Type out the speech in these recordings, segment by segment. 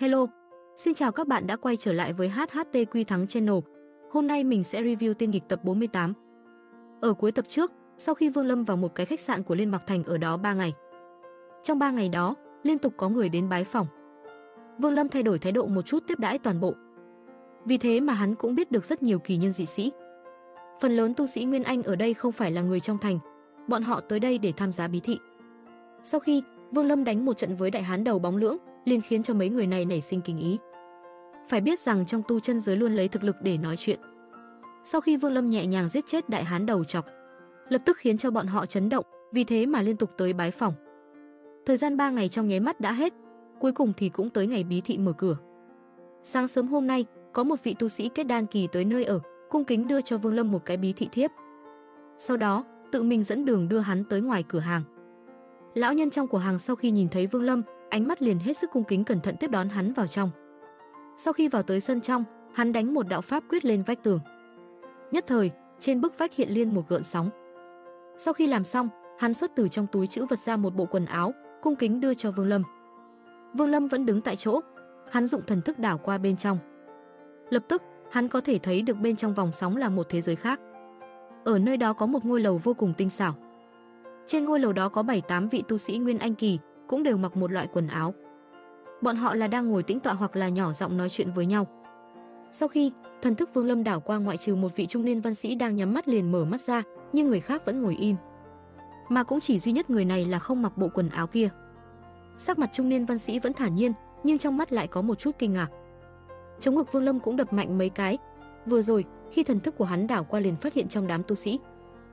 Hello, xin chào các bạn đã quay trở lại với HHTQ Thắng Channel. Hôm nay mình sẽ review Tiên Nghịch tập 48. Ở cuối tập trước, sau khi Vương Lâm vào một cái khách sạn của Liên Mạc Thành ở đó 3 ngày. Trong 3 ngày đó, liên tục có người đến bái phỏng. Vương Lâm thay đổi thái độ một chút tiếp đãi toàn bộ. Vì thế mà hắn cũng biết được rất nhiều kỳ nhân dị sĩ. Phần lớn tu sĩ Nguyên Anh ở đây không phải là người trong thành, bọn họ tới đây để tham gia bí thị. Sau khi Vương Lâm đánh một trận với đại hán đầu bóng lưỡng, liền khiến cho mấy người này nảy sinh kính ý. Phải biết rằng trong tu chân giới luôn lấy thực lực để nói chuyện. Sau khi Vương Lâm nhẹ nhàng giết chết đại hán đầu chọc, lập tức khiến cho bọn họ chấn động, vì thế mà liên tục tới bái phỏng. Thời gian 3 ngày trong nháy mắt đã hết, cuối cùng thì cũng tới ngày bí thị mở cửa. Sáng sớm hôm nay, có một vị tu sĩ kết đan kỳ tới nơi ở, cung kính đưa cho Vương Lâm một cái bí thị thiếp. Sau đó, tự mình dẫn đường đưa hắn tới ngoài cửa hàng. Lão nhân trong cửa hàng sau khi nhìn thấy Vương Lâm, ánh mắt liền hết sức cung kính cẩn thận tiếp đón hắn vào trong. Sau khi vào tới sân trong, hắn đánh một đạo pháp quyết lên vách tường. Nhất thời, trên bức vách hiện lên một gợn sóng. Sau khi làm xong, hắn xuất từ trong túi trữ vật ra một bộ quần áo, cung kính đưa cho Vương Lâm. Vương Lâm vẫn đứng tại chỗ, hắn dụng thần thức đảo qua bên trong. Lập tức, hắn có thể thấy được bên trong vòng sóng là một thế giới khác. Ở nơi đó có một ngôi lầu vô cùng tinh xảo. Trên ngôi lầu đó có 7-8 vị tu sĩ Nguyên Anh kỳ, cũng đều mặc một loại quần áo. Bọn họ là đang ngồi tĩnh tọa hoặc là nhỏ giọng nói chuyện với nhau. Sau khi thần thức Vương Lâm đảo qua, ngoại trừ một vị trung niên văn sĩ đang nhắm mắt liền mở mắt ra, nhưng người khác vẫn ngồi im. Mà cũng chỉ duy nhất người này là không mặc bộ quần áo kia. Sắc mặt trung niên văn sĩ vẫn thản nhiên, nhưng trong mắt lại có một chút kinh ngạc. Trống ngực Vương Lâm cũng đập mạnh mấy cái. Vừa rồi, khi thần thức của hắn đảo qua liền phát hiện trong đám tu sĩ,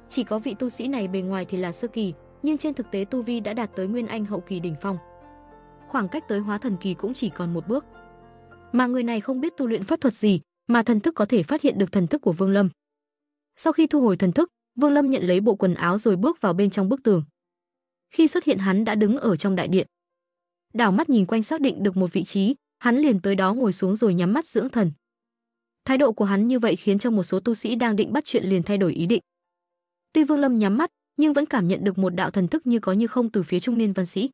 chỉ có vị tu sĩ này bề ngoài thì là sơ kỳ, nhưng trên thực tế tu vi đã đạt tới Nguyên Anh hậu kỳ đỉnh phong. Khoảng cách tới hóa thần kỳ cũng chỉ còn một bước. Mà người này không biết tu luyện pháp thuật gì, mà thần thức có thể phát hiện được thần thức của Vương Lâm. Sau khi thu hồi thần thức, Vương Lâm nhận lấy bộ quần áo rồi bước vào bên trong bức tường. Khi xuất hiện hắn đã đứng ở trong đại điện. Đảo mắt nhìn quanh xác định được một vị trí, hắn liền tới đó ngồi xuống rồi nhắm mắt dưỡng thần. Thái độ của hắn như vậy khiến cho một số tu sĩ đang định bắt chuyện liền thay đổi ý định. Tuy Vương Lâm nhắm mắt, nhưng vẫn cảm nhận được một đạo thần thức như có như không từ phía trung niên văn sĩ.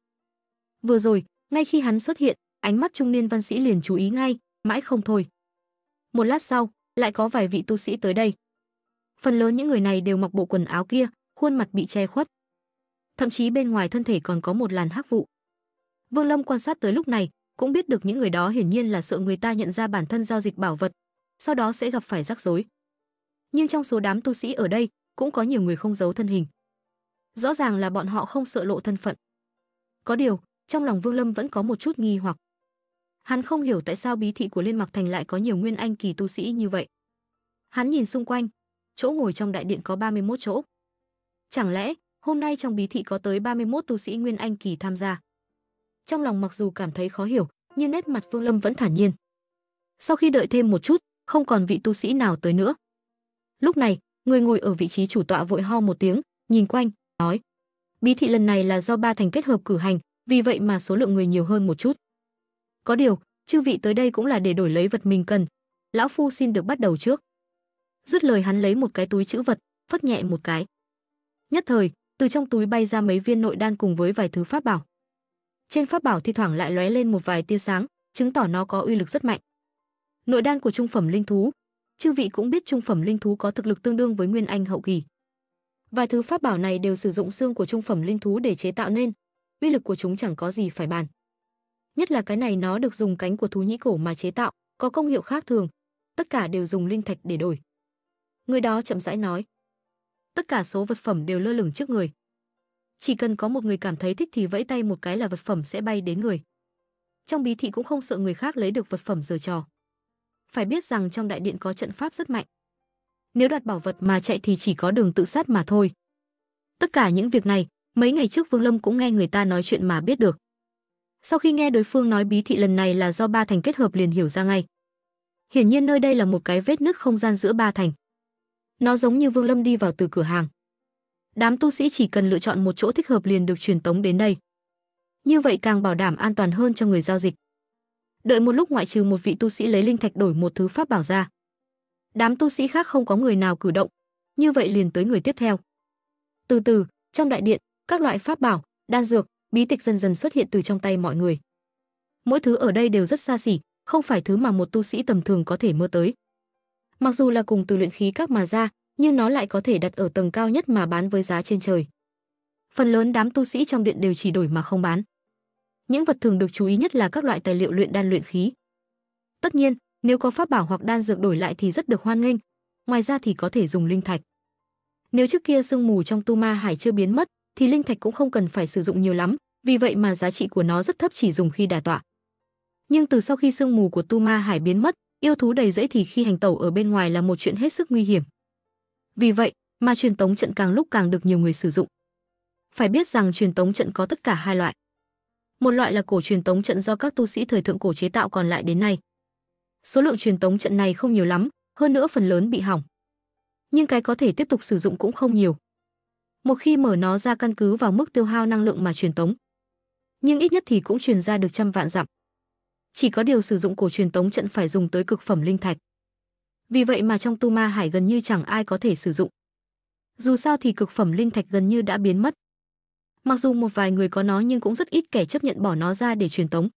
Vừa rồi, ngay khi hắn xuất hiện, ánh mắt trung niên văn sĩ liền chú ý ngay, mãi không thôi. Một lát sau, lại có vài vị tu sĩ tới đây. Phần lớn những người này đều mặc bộ quần áo kia, khuôn mặt bị che khuất. Thậm chí bên ngoài thân thể còn có một làn hắc vụ. Vương Lâm quan sát tới lúc này, cũng biết được những người đó hiển nhiên là sợ người ta nhận ra bản thân giao dịch bảo vật, sau đó sẽ gặp phải rắc rối. Nhưng trong số đám tu sĩ ở đây, cũng có nhiều người không giấu thân hình. Rõ ràng là bọn họ không sợ lộ thân phận. Có điều, trong lòng Vương Lâm vẫn có một chút nghi hoặc. Hắn không hiểu tại sao bí thị của Liên Mạc Thành lại có nhiều Nguyên Anh kỳ tu sĩ như vậy. Hắn nhìn xung quanh, chỗ ngồi trong đại điện có 31 chỗ. Chẳng lẽ, hôm nay trong bí thị có tới 31 tu sĩ Nguyên Anh kỳ tham gia? Trong lòng mặc dù cảm thấy khó hiểu, nhưng nét mặt Vương Lâm vẫn thản nhiên. Sau khi đợi thêm một chút, không còn vị tu sĩ nào tới nữa. Lúc này, người ngồi ở vị trí chủ tọa vội ho một tiếng, nhìn quanh, nói: "Bí thị lần này là do 3 thành kết hợp cử hành, vì vậy mà số lượng người nhiều hơn một chút. Có điều, chư vị tới đây cũng là để đổi lấy vật mình cần, lão phu xin được bắt đầu trước." Dứt lời hắn lấy một cái túi trữ vật, phất nhẹ một cái. Nhất thời, từ trong túi bay ra mấy viên nội đan cùng với vài thứ pháp bảo. Trên pháp bảo thi thoảng lại lóe lên một vài tia sáng, chứng tỏ nó có uy lực rất mạnh. Nội đan của trung phẩm linh thú, chư vị cũng biết trung phẩm linh thú có thực lực tương đương với Nguyên Anh hậu kỳ. Vài thứ pháp bảo này đều sử dụng xương của trung phẩm linh thú để chế tạo nên, uy lực của chúng chẳng có gì phải bàn. Nhất là cái này, nó được dùng cánh của thú nhĩ cổ mà chế tạo, có công hiệu khác thường, tất cả đều dùng linh thạch để đổi. Người đó chậm rãi nói, tất cả số vật phẩm đều lơ lửng trước người. Chỉ cần có một người cảm thấy thích thì vẫy tay một cái là vật phẩm sẽ bay đến người. Trong bí thị cũng không sợ người khác lấy được vật phẩm giở trò. Phải biết rằng trong đại điện có trận pháp rất mạnh. Nếu đoạt bảo vật mà chạy thì chỉ có đường tự sát mà thôi. Tất cả những việc này, mấy ngày trước Vương Lâm cũng nghe người ta nói chuyện mà biết được. Sau khi nghe đối phương nói bí thị lần này là do 3 thành kết hợp liền hiểu ra ngay. Hiển nhiên nơi đây là một cái vết nứt không gian giữa 3 thành. Nó giống như Vương Lâm đi vào từ cửa hàng. Đám tu sĩ chỉ cần lựa chọn một chỗ thích hợp liền được truyền tống đến đây. Như vậy càng bảo đảm an toàn hơn cho người giao dịch. Đợi một lúc, ngoại trừ một vị tu sĩ lấy linh thạch đổi một thứ pháp bảo ra, đám tu sĩ khác không có người nào cử động. Như vậy liền tới người tiếp theo. Từ từ, trong đại điện, các loại pháp bảo, đan dược, bí tịch dần dần xuất hiện từ trong tay mọi người. Mỗi thứ ở đây đều rất xa xỉ, không phải thứ mà một tu sĩ tầm thường có thể mơ tới. Mặc dù là cùng từ luyện khí các mà ra, nhưng nó lại có thể đặt ở tầng cao nhất mà bán với giá trên trời. Phần lớn đám tu sĩ trong điện đều chỉ đổi mà không bán. Những vật thường được chú ý nhất là các loại tài liệu luyện đan luyện khí. Tất nhiên, nếu có pháp bảo hoặc đan dược đổi lại thì rất được hoan nghênh, ngoài ra thì có thể dùng linh thạch. Nếu trước kia sương mù trong Tu Ma Hải chưa biến mất, thì linh thạch cũng không cần phải sử dụng nhiều lắm, vì vậy mà giá trị của nó rất thấp, chỉ dùng khi đả tọa. Nhưng từ sau khi sương mù của Tu Ma Hải biến mất, yêu thú đầy rẫy thì khi hành tẩu ở bên ngoài là một chuyện hết sức nguy hiểm. Vì vậy mà truyền tống trận càng lúc càng được nhiều người sử dụng. Phải biết rằng truyền tống trận có tất cả hai loại. Một loại là cổ truyền tống trận do các tu sĩ thời thượng cổ chế tạo còn lại đến nay. Số lượng truyền tống trận này không nhiều lắm, hơn nữa phần lớn bị hỏng. Nhưng cái có thể tiếp tục sử dụng cũng không nhiều. Một khi mở nó ra căn cứ vào mức tiêu hao năng lượng mà truyền tống. Nhưng ít nhất thì cũng truyền ra được trăm vạn dặm. Chỉ có điều sử dụng cổ truyền tống trận phải dùng tới cực phẩm linh thạch. Vì vậy mà trong Tu Ma Hải gần như chẳng ai có thể sử dụng. Dù sao thì cực phẩm linh thạch gần như đã biến mất. Mặc dù một vài người có nó nhưng cũng rất ít kẻ chấp nhận bỏ nó ra để truyền tống.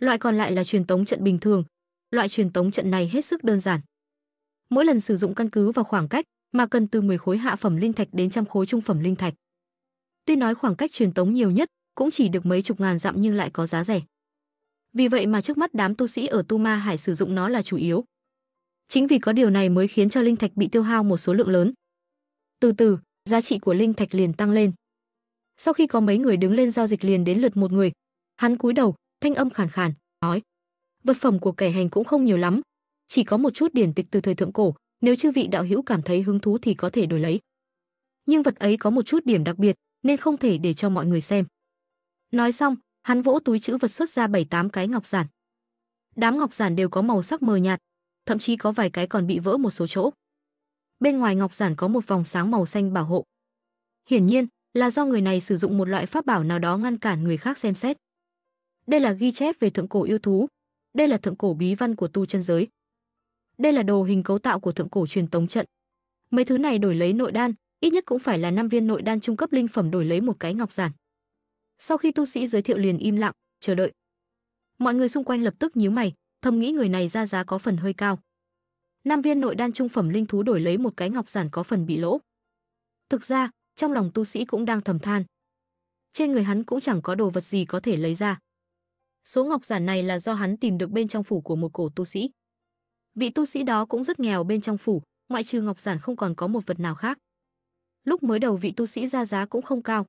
Loại còn lại là truyền tống trận bình thường. Loại truyền tống trận này hết sức đơn giản. Mỗi lần sử dụng căn cứ vào khoảng cách mà cần từ 10 khối hạ phẩm linh thạch đến trăm khối trung phẩm linh thạch. Tuy nói khoảng cách truyền tống nhiều nhất cũng chỉ được mấy chục ngàn dặm nhưng lại có giá rẻ. Vì vậy mà trước mắt đám tu sĩ ở Tu Ma Hải sử dụng nó là chủ yếu. Chính vì có điều này mới khiến cho linh thạch bị tiêu hao một số lượng lớn. Từ từ, giá trị của linh thạch liền tăng lên. Sau khi có mấy người đứng lên giao dịch liền đến lượt một người. Hắn cúi đầu, thanh âm khàn khàn, nói: "Vật phẩm của kẻ hành cũng không nhiều lắm, chỉ có một chút điển tịch từ thời thượng cổ, nếu chư vị đạo hữu cảm thấy hứng thú thì có thể đổi lấy. Nhưng vật ấy có một chút điểm đặc biệt, nên không thể để cho mọi người xem." Nói xong, hắn vỗ túi trữ vật xuất ra 7-8 cái ngọc giản. Đám ngọc giản đều có màu sắc mờ nhạt, thậm chí có vài cái còn bị vỡ một số chỗ. Bên ngoài ngọc giản có một vòng sáng màu xanh bảo hộ. Hiển nhiên là do người này sử dụng một loại pháp bảo nào đó ngăn cản người khác xem xét. Đây là ghi chép về thượng cổ yêu thú, đây là thượng cổ bí văn của tu chân giới, đây là đồ hình cấu tạo của thượng cổ truyền tống trận. Mấy thứ này đổi lấy nội đan, ít nhất cũng phải là 5 viên nội đan trung cấp linh phẩm đổi lấy một cái ngọc giản. Sau khi tu sĩ giới thiệu liền im lặng, chờ đợi. Mọi người xung quanh lập tức nhíu mày, thầm nghĩ người này ra giá có phần hơi cao. 5 viên nội đan trung phẩm linh thú đổi lấy một cái ngọc giản có phần bị lỗ. Thực ra, trong lòng tu sĩ cũng đang thầm than. Trên người hắn cũng chẳng có đồ vật gì có thể lấy ra. Số ngọc giản này là do hắn tìm được bên trong phủ của một cổ tu sĩ. Vị tu sĩ đó cũng rất nghèo, bên trong phủ, ngoại trừ ngọc giản không còn có một vật nào khác. Lúc mới đầu vị tu sĩ ra giá cũng không cao.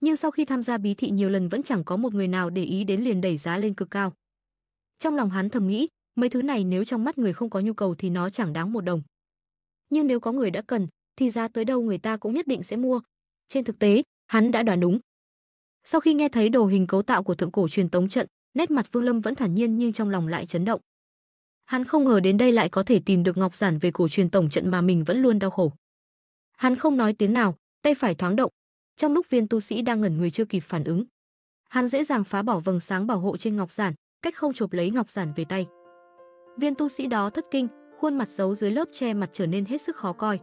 Nhưng sau khi tham gia bí thị nhiều lần vẫn chẳng có một người nào để ý đến liền đẩy giá lên cực cao. Trong lòng hắn thầm nghĩ, mấy thứ này nếu trong mắt người không có nhu cầu thì nó chẳng đáng một đồng. Nhưng nếu có người đã cần, thì giá tới đâu người ta cũng nhất định sẽ mua. Trên thực tế, hắn đã đoán đúng. Sau khi nghe thấy đồ hình cấu tạo của thượng cổ truyền tống trận, nét mặt Vương Lâm vẫn thản nhiên nhưng trong lòng lại chấn động. Hắn không ngờ đến đây lại có thể tìm được ngọc giản về cổ truyền tổng trận mà mình vẫn luôn đau khổ. Hắn không nói tiếng nào, tay phải thoáng động. Trong lúc viên tu sĩ đang ngẩn người chưa kịp phản ứng, hắn dễ dàng phá bỏ vầng sáng bảo hộ trên ngọc giản, cách không chộp lấy ngọc giản về tay. Viên tu sĩ đó thất kinh, khuôn mặt giấu dưới lớp che mặt trở nên hết sức khó coi.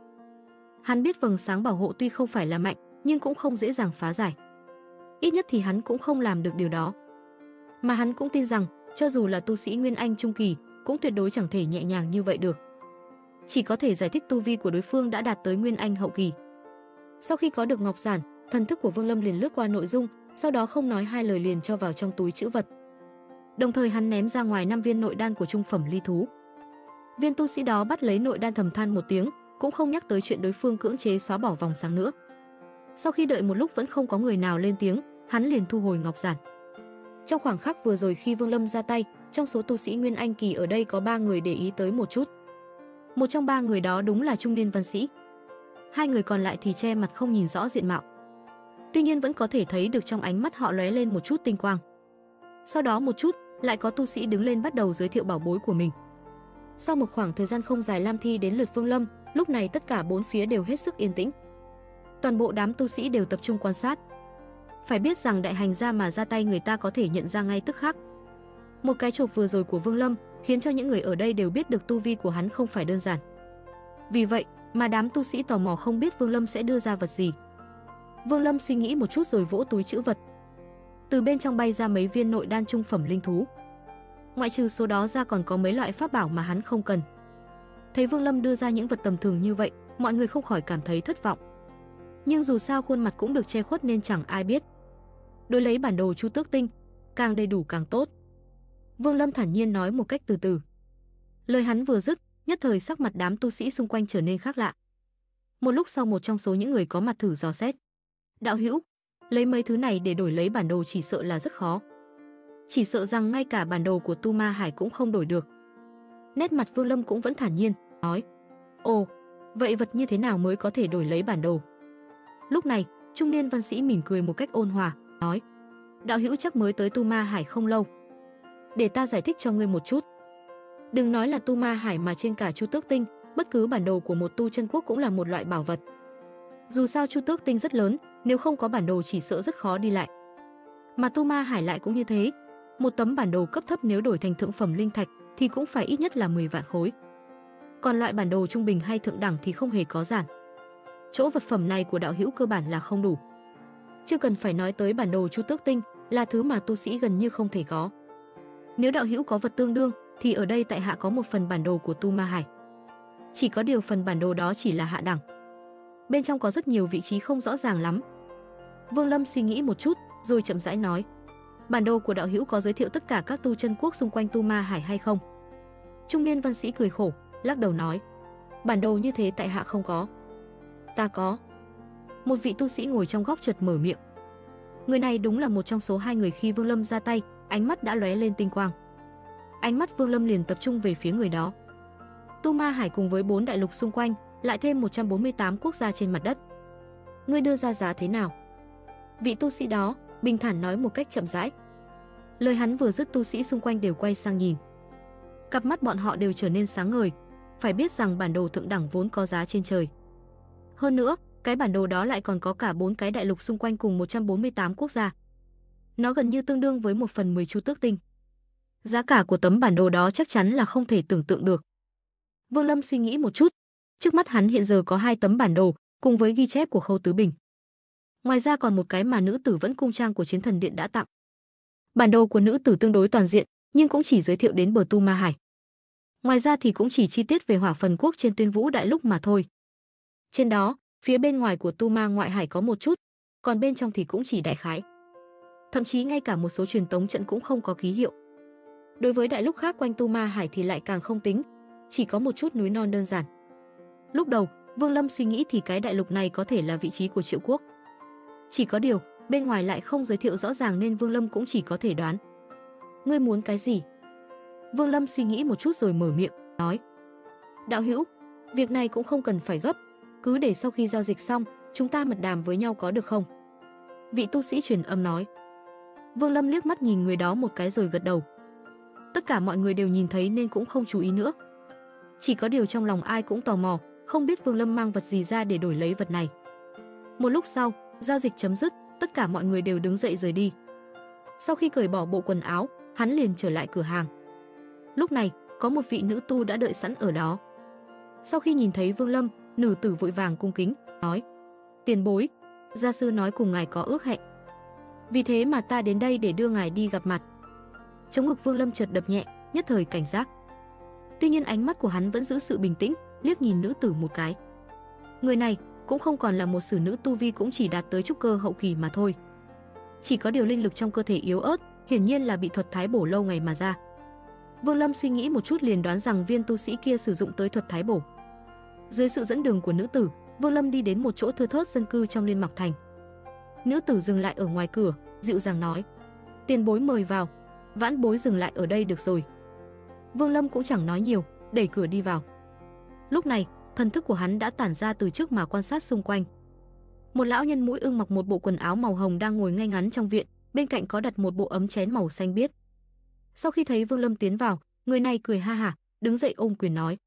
Hắn biết vầng sáng bảo hộ tuy không phải là mạnh, nhưng cũng không dễ dàng phá giải. Ít nhất thì hắn cũng không làm được điều đó. Mà hắn cũng tin rằng, cho dù là tu sĩ Nguyên Anh trung kỳ, cũng tuyệt đối chẳng thể nhẹ nhàng như vậy được. Chỉ có thể giải thích tu vi của đối phương đã đạt tới Nguyên Anh hậu kỳ. Sau khi có được ngọc giản, thần thức của Vương Lâm liền lướt qua nội dung, sau đó không nói hai lời liền cho vào trong túi trữ vật. Đồng thời hắn ném ra ngoài 5 viên nội đan của trung phẩm ly thú. Viên tu sĩ đó bắt lấy nội đan thầm than một tiếng, cũng không nhắc tới chuyện đối phương cưỡng chế xóa bỏ vòng sáng nữa. Sau khi đợi một lúc vẫn không có người nào lên tiếng, hắn liền thu hồi ngọc giản. Trong khoảng khắc vừa rồi khi Vương Lâm ra tay, trong số tu sĩ Nguyên Anh kỳ ở đây có 3 người để ý tới một chút. Một trong 3 người đó đúng là trung niên văn sĩ. 2 người còn lại thì che mặt không nhìn rõ diện mạo. Tuy nhiên vẫn có thể thấy được trong ánh mắt họ lóe lên một chút tinh quang. Sau đó một chút, lại có tu sĩ đứng lên bắt đầu giới thiệu bảo bối của mình. Sau một khoảng thời gian không dài, Lam Thi đến lượt Vương Lâm, lúc này tất cả 4 phía đều hết sức yên tĩnh. Toàn bộ đám tu sĩ đều tập trung quan sát. Phải biết rằng đại hành gia mà ra tay người ta có thể nhận ra ngay tức khắc. Một cái chộp vừa rồi của Vương Lâm khiến cho những người ở đây đều biết được tu vi của hắn không phải đơn giản. Vì vậy mà đám tu sĩ tò mò không biết Vương Lâm sẽ đưa ra vật gì. Vương Lâm suy nghĩ một chút rồi vỗ túi trữ vật. từ bên trong bay ra mấy viên nội đan trung phẩm linh thú. Ngoại trừ số đó ra còn có mấy loại pháp bảo mà hắn không cần. Thấy Vương Lâm đưa ra những vật tầm thường như vậy, mọi người không khỏi cảm thấy thất vọng. Nhưng dù sao khuôn mặt cũng được che khuất nên chẳng ai biết. Đối lấy bản đồ Chu Tước Tinh, càng đầy đủ càng tốt. Vương Lâm thản nhiên nói một cách từ từ. Lời hắn vừa dứt, nhất thời sắc mặt đám tu sĩ xung quanh trở nên khác lạ. Một lúc sau, một trong số những người có mặt thử dò xét. Đạo hữu, lấy mấy thứ này để đổi lấy bản đồ chỉ sợ là rất khó. Chỉ sợ rằng ngay cả bản đồ của Tu Ma Hải cũng không đổi được. Nét mặt Vương Lâm cũng vẫn thản nhiên, nói. Ồ, vậy vật như thế nào mới có thể đổi lấy bản đồ? Lúc này, trung niên văn sĩ mỉm cười một cách ôn hòa, nói. Đạo hữu chắc mới tới Tu Ma Hải không lâu. Để ta giải thích cho ngươi một chút. Đừng nói là Tu Ma Hải mà trên cả Chu Tước Tinh, bất cứ bản đồ của một tu chân quốc cũng là một loại bảo vật. Dù sao Chu Tước Tinh rất lớn, nếu không có bản đồ chỉ sợ rất khó đi lại. Mà Tu Ma Hải lại cũng như thế. Một tấm bản đồ cấp thấp nếu đổi thành thượng phẩm linh thạch thì cũng phải ít nhất là 10 vạn khối. Còn loại bản đồ trung bình hay thượng đẳng thì không hề có giản. Chỗ vật phẩm này của đạo hữu cơ bản là không đủ. Chưa cần phải nói tới bản đồ Chu Tước Tinh là thứ mà tu sĩ gần như không thể có. Nếu đạo hữu có vật tương đương thì ở đây tại hạ có một phần bản đồ của Tu Ma Hải. Chỉ có điều phần bản đồ đó chỉ là hạ đẳng. Bên trong có rất nhiều vị trí không rõ ràng lắm. Vương Lâm suy nghĩ một chút rồi chậm rãi nói. Bản đồ của đạo hữu có giới thiệu tất cả các tu chân quốc xung quanh Tu Ma Hải hay không? Trung niên văn sĩ cười khổ, lắc đầu nói. Bản đồ như thế tại hạ không có. Ta có. Một vị tu sĩ ngồi trong góc chợt mở miệng. Người này đúng là một trong số hai người khi Vương Lâm ra tay, ánh mắt đã lóe lên tinh quang. Ánh mắt Vương Lâm liền tập trung về phía người đó. Tu Ma Hải cùng với 4 đại lục xung quanh, lại thêm 148 quốc gia trên mặt đất. Ngươi đưa ra giá thế nào? Vị tu sĩ đó bình thản nói một cách chậm rãi. Lời hắn vừa dứt, tu sĩ xung quanh đều quay sang nhìn. Cặp mắt bọn họ đều trở nên sáng ngời. Phải biết rằng bản đồ thượng đẳng vốn có giá trên trời. Hơn nữa, cái bản đồ đó lại còn có cả 4 cái đại lục xung quanh cùng 148 quốc gia. Nó gần như tương đương với 1/10 Chu Tước Tinh. Giá cả của tấm bản đồ đó chắc chắn là không thể tưởng tượng được. Vương Lâm suy nghĩ một chút. Trước mắt hắn hiện giờ có 2 tấm bản đồ cùng với ghi chép của Khâu Tứ Bình. Ngoài ra còn một cái mà nữ tử vẫn cung trang của Chiến Thần Điện đã tặng. Bản đồ của nữ tử tương đối toàn diện, nhưng cũng chỉ giới thiệu đến bờ Tu Ma Hải. Ngoài ra thì cũng chỉ chi tiết về Hỏa Phần Quốc trên Tuyên Vũ Đại Lục mà thôi. Trên đó, phía bên ngoài của Tu Ma ngoại hải có một chút, còn bên trong thì cũng chỉ đại khái. Thậm chí ngay cả một số truyền tống trận cũng không có ký hiệu. Đối với đại lục khác quanh Tu Ma Hải thì lại càng không tính, chỉ có một chút núi non đơn giản. Lúc đầu, Vương Lâm suy nghĩ thì cái đại lục này có thể là vị trí của Triệu Quốc. Chỉ có điều, bên ngoài lại không giới thiệu rõ ràng nên Vương Lâm cũng chỉ có thể đoán. Ngươi muốn cái gì? Vương Lâm suy nghĩ một chút rồi mở miệng, nói. Đạo hữu, việc này cũng không cần phải gấp, cứ để sau khi giao dịch xong, chúng ta mật đàm với nhau có được không? Vị tu sĩ truyền âm nói. Vương Lâm liếc mắt nhìn người đó một cái rồi gật đầu. Tất cả mọi người đều nhìn thấy nên cũng không chú ý nữa. Chỉ có điều trong lòng ai cũng tò mò, không biết Vương Lâm mang vật gì ra để đổi lấy vật này. Một lúc sau, giao dịch chấm dứt, tất cả mọi người đều đứng dậy rời đi. Sau khi cởi bỏ bộ quần áo, hắn liền trở lại cửa hàng. Lúc này, có một vị nữ tu đã đợi sẵn ở đó. Sau khi nhìn thấy Vương Lâm, nữ tử vội vàng cung kính, nói. Tiền bối, gia sư nói cùng ngài có ước hẹn. Vì thế mà ta đến đây để đưa ngài đi gặp mặt. Trống ngực Vương Lâm chợt đập nhẹ, nhất thời cảnh giác. Tuy nhiên ánh mắt của hắn vẫn giữ sự bình tĩnh, liếc nhìn nữ tử một cái. Người này cũng không còn là một xử nữ, tu vi cũng chỉ đạt tới trúc cơ hậu kỳ mà thôi. Chỉ có điều linh lực trong cơ thể yếu ớt, hiển nhiên là bị thuật thái bổ lâu ngày mà ra. Vương Lâm suy nghĩ một chút liền đoán rằng viên tu sĩ kia sử dụng tới thuật thái bổ. Dưới sự dẫn đường của nữ tử, Vương Lâm đi đến một chỗ thưa thớt dân cư trong Liên Mạc Thành. Nữ tử dừng lại ở ngoài cửa, dịu dàng nói: "Tiền bối mời vào, vãn bối dừng lại ở đây được rồi." Vương Lâm cũng chẳng nói nhiều, đẩy cửa đi vào. Lúc này, thần thức của hắn đã tản ra từ trước mà quan sát xung quanh. Một lão nhân mũi ưng mặc một bộ quần áo màu hồng đang ngồi ngay ngắn trong viện, bên cạnh có đặt một bộ ấm chén màu xanh biếc. Sau khi thấy Vương Lâm tiến vào, người này cười ha hả, đứng dậy ôm quyền nói: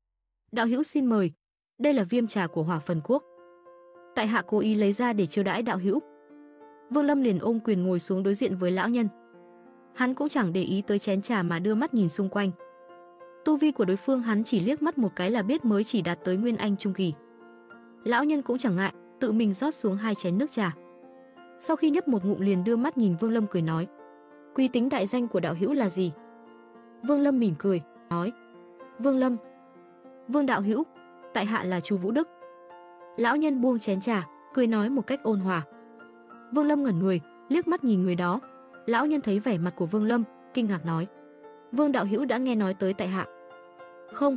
"Đạo hữu xin mời, đây là viêm trà của Hỏa Phần Quốc. Tại hạ cố ý lấy ra để chiêu đãi đạo hữu." Vương Lâm liền ôm quyền ngồi xuống đối diện với lão nhân. Hắn cũng chẳng để ý tới chén trà mà đưa mắt nhìn xung quanh. Tu vi của đối phương hắn chỉ liếc mắt một cái là biết mới chỉ đạt tới Nguyên Anh trung kỳ. Lão nhân cũng chẳng ngại, tự mình rót xuống 2 chén nước trà. Sau khi nhấp một ngụm liền đưa mắt nhìn Vương Lâm cười nói: Quy tính đại danh của đạo hữu là gì? Vương Lâm mỉm cười, nói: Vương Lâm. Vương đạo hữu, tại hạ là Chu Vũ Đức. Lão nhân buông chén trà, cười nói một cách ôn hòa. Vương Lâm ngẩn người, liếc mắt nhìn người đó. Lão nhân thấy vẻ mặt của Vương Lâm, kinh ngạc nói: Vương đạo hữu đã nghe nói tới tại hạ? Không,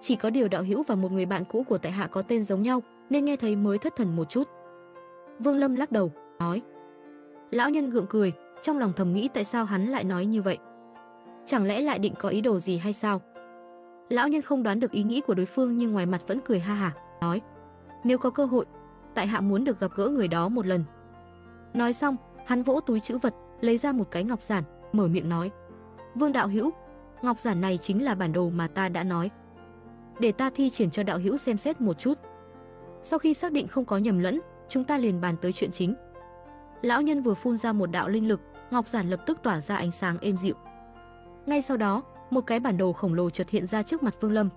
chỉ có điều đạo hữu và một người bạn cũ của tại hạ có tên giống nhau, nên nghe thấy mới thất thần một chút. Vương Lâm lắc đầu, nói. Lão nhân gượng cười, trong lòng thầm nghĩ tại sao hắn lại nói như vậy. Chẳng lẽ lại định có ý đồ gì hay sao? Lão nhân không đoán được ý nghĩ của đối phương nhưng ngoài mặt vẫn cười ha hả, nói: Nếu có cơ hội, tại hạ muốn được gặp gỡ người đó một lần. Nói xong, hắn vỗ túi trữ vật, lấy ra một cái ngọc giản, mở miệng nói: Vương đạo hữu, ngọc giản này chính là bản đồ mà ta đã nói. Để ta thi triển cho đạo hữu xem xét một chút. Sau khi xác định không có nhầm lẫn, chúng ta liền bàn tới chuyện chính. Lão nhân vừa phun ra một đạo linh lực, ngọc giản lập tức tỏa ra ánh sáng êm dịu. Ngay sau đó, một cái bản đồ khổng lồ chợt hiện ra trước mặt Vương Lâm.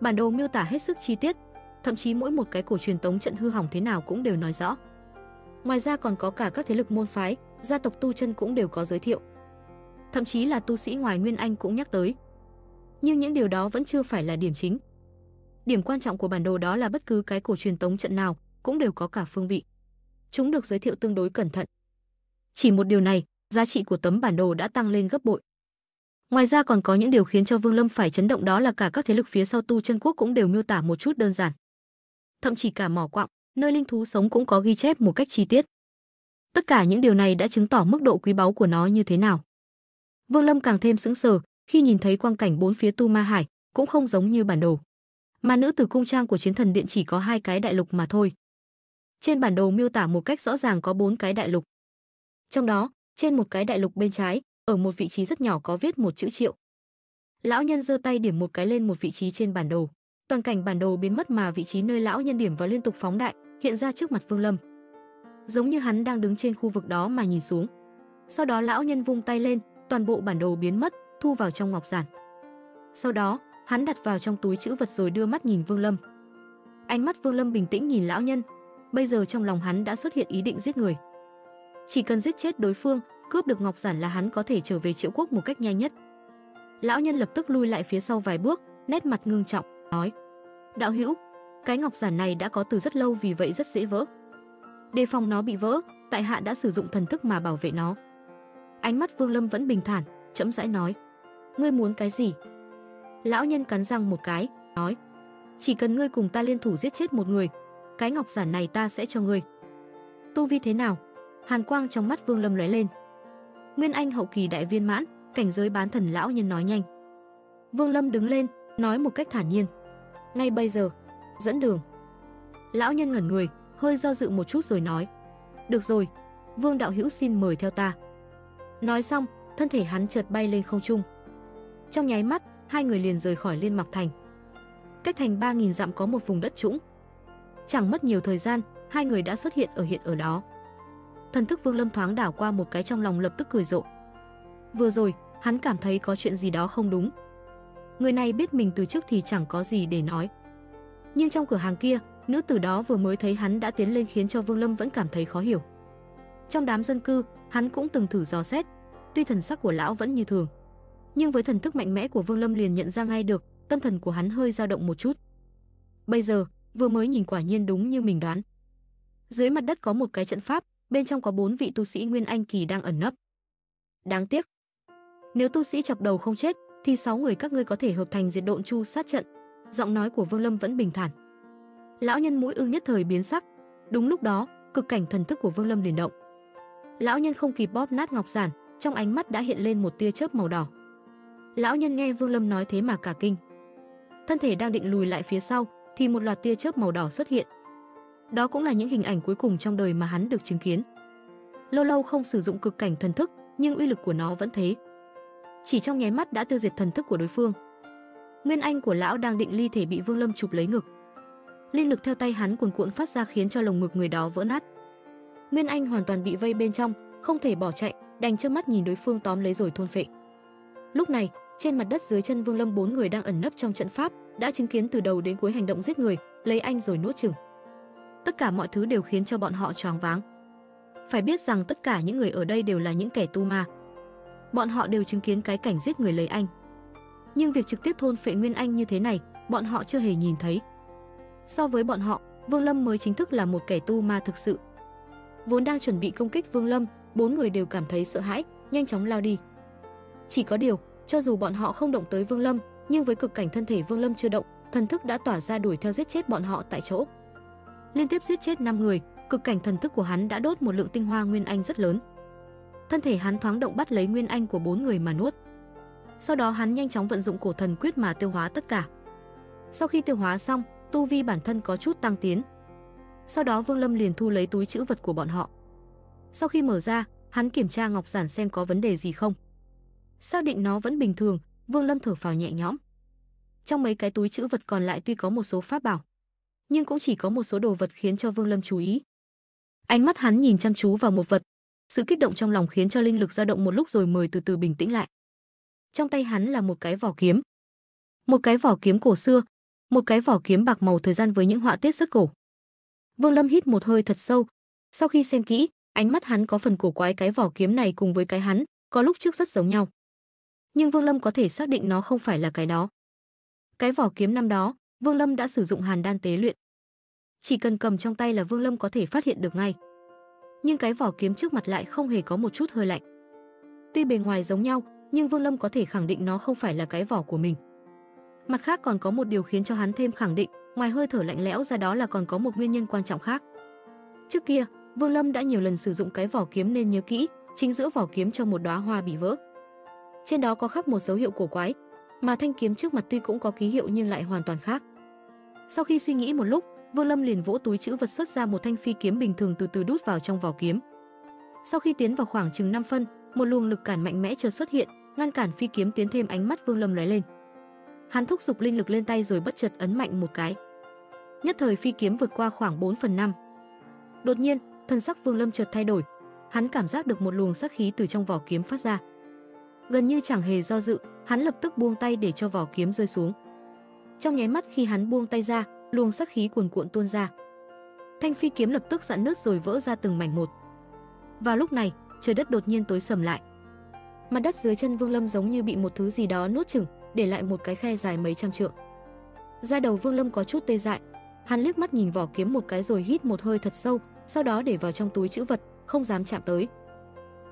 Bản đồ miêu tả hết sức chi tiết, thậm chí mỗi một cái cổ truyền tống trận hư hỏng thế nào cũng đều nói rõ. Ngoài ra còn có cả các thế lực môn phái, gia tộc tu chân cũng đều có giới thiệu. Thậm chí là tu sĩ ngoài Nguyên Anh cũng nhắc tới. Nhưng những điều đó vẫn chưa phải là điểm chính. Điểm quan trọng của bản đồ đó là bất cứ cái cổ truyền tống trận nào cũng đều có cả phương vị. Chúng được giới thiệu tương đối cẩn thận. Chỉ một điều này, giá trị của tấm bản đồ đã tăng lên gấp bội. Ngoài ra còn có những điều khiến cho Vương Lâm phải chấn động, đó là cả các thế lực phía sau tu chân quốc cũng đều miêu tả một chút đơn giản. Thậm chí cả mỏ quặng, nơi linh thú sống cũng có ghi chép một cách chi tiết. Tất cả những điều này đã chứng tỏ mức độ quý báu của nó như thế nào. Vương Lâm càng thêm sững sờ khi nhìn thấy quang cảnh bốn phía Tu Ma Hải cũng không giống như bản đồ. Mà nữ tử cung trang của Chiến Thần Điện chỉ có 2 cái đại lục mà thôi. Trên bản đồ miêu tả một cách rõ ràng có 4 cái đại lục. Trong đó, trên một cái đại lục bên trái, ở một vị trí rất nhỏ có viết một chữ Triệu. Lão nhân giơ tay điểm một cái lên một vị trí trên bản đồ. Toàn cảnh bản đồ biến mất mà vị trí nơi lão nhân điểm vào liên tục phóng đại, hiện ra trước mặt Vương Lâm. Giống như hắn đang đứng trên khu vực đó mà nhìn xuống. Sau đó lão nhân vung tay lên, toàn bộ bản đồ biến mất, thu vào trong ngọc giản. Sau đó, hắn đặt vào trong túi trữ vật rồi đưa mắt nhìn Vương Lâm. Ánh mắt Vương Lâm bình tĩnh nhìn lão nhân. Bây giờ trong lòng hắn đã xuất hiện ý định giết người. Chỉ cần giết chết đối phương, cướp được ngọc giản là hắn có thể trở về Triệu Quốc một cách nhanh nhất. Lão nhân lập tức lui lại phía sau vài bước, nét mặt ngưng trọng, nói: Đạo hữu, cái ngọc giản này đã có từ rất lâu vì vậy rất dễ vỡ. Đề phòng nó bị vỡ, tại hạ đã sử dụng thần thức mà bảo vệ nó. Ánh mắt Vương Lâm vẫn bình thản, chậm rãi nói: Ngươi muốn cái gì? Lão nhân cắn răng một cái, nói: Chỉ cần ngươi cùng ta liên thủ giết chết một người, cái ngọc giản này ta sẽ cho ngươi. Tu vi thế nào? Hàn quang trong mắt Vương Lâm lóe lên. Nguyên Anh hậu kỳ đại viên mãn, cảnh giới bán thần, lão nhân nói nhanh. Vương Lâm đứng lên, nói một cách thản nhiên: Ngay bây giờ, dẫn đường. Lão nhân ngẩn người, hơi do dự một chút rồi nói: Được rồi, Vương đạo hữu xin mời theo ta. Nói xong, thân thể hắn chợt bay lên không trung. Trong nháy mắt, hai người liền rời khỏi Liên Mạc Thành. Cách thành 3000 dặm có một vùng đất trũng. Chẳng mất nhiều thời gian, hai người đã xuất hiện ở đó. Thần thức Vương Lâm thoáng đảo qua một cái, trong lòng lập tức cười rộ. Vừa rồi, hắn cảm thấy có chuyện gì đó không đúng. Người này biết mình từ trước thì chẳng có gì để nói. Nhưng trong cửa hàng kia, nữ tử đó vừa mới thấy hắn đã tiến lên khiến cho Vương Lâm vẫn cảm thấy khó hiểu. Trong đám dân cư, hắn cũng từng thử dò xét, tuy thần sắc của lão vẫn như thường. Nhưng với thần thức mạnh mẽ của Vương Lâm liền nhận ra ngay được, tâm thần của hắn hơi dao động một chút. Bây giờ, vừa mới nhìn quả nhiên đúng như mình đoán. Dưới mặt đất có một cái trận pháp, bên trong có 4 vị tu sĩ Nguyên Anh kỳ đang ẩn nấp. Đáng tiếc, nếu tu sĩ chọc đầu không chết thì 6 người các ngươi có thể hợp thành diệt độn chu sát trận. Giọng nói của Vương Lâm vẫn bình thản. Lão nhân mũi ưng nhất thời biến sắc. Đúng lúc đó, cực cảnh thần thức của Vương Lâm liền động. Lão nhân không kịp bóp nát ngọc giản, trong ánh mắt đã hiện lên một tia chớp màu đỏ. Lão nhân nghe Vương Lâm nói thế mà cả kinh. Thân thể đang định lùi lại phía sau thì một loạt tia chớp màu đỏ xuất hiện. Đó cũng là những hình ảnh cuối cùng trong đời mà hắn được chứng kiến. Lâu lâu không sử dụng cực cảnh thần thức, nhưng uy lực của nó vẫn thế. Chỉ trong nháy mắt đã tiêu diệt thần thức của đối phương. Nguyên Anh của lão đang định ly thể bị Vương Lâm chụp lấy ngực. Linh lực theo tay hắn cuồn cuộn phát ra khiến cho lồng ngực người đó vỡ nát. Nguyên Anh hoàn toàn bị vây bên trong, không thể bỏ chạy, đành trơ mắt nhìn đối phương tóm lấy rồi thôn phệ. Lúc này, trên mặt đất dưới chân Vương Lâm, 4 người đang ẩn nấp trong trận pháp đã chứng kiến từ đầu đến cuối hành động giết người, lấy anh rồi nuốt chửng. Tất cả mọi thứ đều khiến cho bọn họ choáng váng. Phải biết rằng tất cả những người ở đây đều là những kẻ tu ma. bọn họ đều chứng kiến cái cảnh giết người lấy anh. Nhưng việc trực tiếp thôn phệ Nguyên Anh như thế này, bọn họ chưa hề nhìn thấy. So với bọn họ, Vương Lâm mới chính thức là một kẻ tu ma thực sự. Vốn đang chuẩn bị công kích Vương Lâm, bốn người đều cảm thấy sợ hãi, nhanh chóng lao đi. Chỉ có điều, cho dù bọn họ không động tới Vương Lâm, nhưng với cực cảnh thân thể Vương Lâm chưa động, thần thức đã tỏa ra đuổi theo giết chết bọn họ tại chỗ. Liên tiếp giết chết 5 người, cực cảnh thần thức của hắn đã đốt một lượng tinh hoa Nguyên Anh rất lớn. Thân thể hắn thoáng động bắt lấy Nguyên Anh của 4 người mà nuốt. Sau đó hắn nhanh chóng vận dụng cổ thần quyết mà tiêu hóa tất cả. Sau khi tiêu hóa xong, tu vi bản thân có chút tăng tiến. Sau đó Vương Lâm liền thu lấy túi trữ vật của bọn họ. Sau khi mở ra, hắn kiểm tra ngọc giản xem có vấn đề gì không. Xác định nó vẫn bình thường, Vương Lâm thở phào nhẹ nhõm. Trong mấy cái túi trữ vật còn lại tuy có một số pháp bảo, nhưng cũng chỉ có một số đồ vật khiến cho Vương Lâm chú ý. Ánh mắt hắn nhìn chăm chú vào một vật, sự kích động trong lòng khiến cho linh lực dao động một lúc rồi mới từ từ bình tĩnh lại. Trong tay hắn là một cái vỏ kiếm. Một cái vỏ kiếm cổ xưa, một cái vỏ kiếm bạc màu thời gian với những họa tiết rất cổ. Vương Lâm hít một hơi thật sâu, sau khi xem kỹ, ánh mắt hắn có phần cổ quái, cái vỏ kiếm này cùng với cái hắn có lúc trước rất giống nhau. Nhưng Vương Lâm có thể xác định nó không phải là cái đó. Cái vỏ kiếm năm đó, Vương Lâm đã sử dụng hàn đan tế luyện. Chỉ cần cầm trong tay là Vương Lâm có thể phát hiện được ngay. Nhưng cái vỏ kiếm trước mặt lại không hề có một chút hơi lạnh. Tuy bề ngoài giống nhau, nhưng Vương Lâm có thể khẳng định nó không phải là cái vỏ của mình. Mặt khác còn có một điều khiến cho hắn thêm khẳng định, ngoài hơi thở lạnh lẽo ra đó là còn có một nguyên nhân quan trọng khác. Trước kia, Vương Lâm đã nhiều lần sử dụng cái vỏ kiếm nên nhớ kỹ, chính giữa vỏ kiếm cho một đóa hoa bị vỡ. Trên đó có khắc một dấu hiệu cổ quái, mà thanh kiếm trước mặt tuy cũng có ký hiệu nhưng lại hoàn toàn khác. Sau khi suy nghĩ một lúc, Vương Lâm liền vỗ túi trữ vật xuất ra một thanh phi kiếm bình thường từ từ đút vào trong vỏ kiếm. Sau khi tiến vào khoảng chừng 5 phân, một luồng lực cản mạnh mẽ chợt xuất hiện, ngăn cản phi kiếm tiến thêm. Ánh mắt Vương Lâm lóe lên. Hắn thúc giục linh lực lên tay rồi bất chợt ấn mạnh một cái. Nhất thời phi kiếm vượt qua khoảng 4/5. Đột nhiên, thân sắc Vương Lâm chợt thay đổi, hắn cảm giác được một luồng sát khí từ trong vỏ kiếm phát ra. Gần như chẳng hề do dự, hắn lập tức buông tay để cho vỏ kiếm rơi xuống. Trong nháy mắt khi hắn buông tay ra, luồng sát khí cuồn cuộn tuôn ra. Thanh phi kiếm lập tức rạn nứt rồi vỡ ra từng mảnh một. Vào lúc này, trời đất đột nhiên tối sầm lại. Mặt đất dưới chân Vương Lâm giống như bị một thứ gì đó nuốt chửng, để lại một cái khe dài mấy trăm trượng. Da đầu Vương Lâm có chút tê dại, hắn liếc mắt nhìn vỏ kiếm một cái rồi hít một hơi thật sâu, sau đó để vào trong túi trữ vật, không dám chạm tới.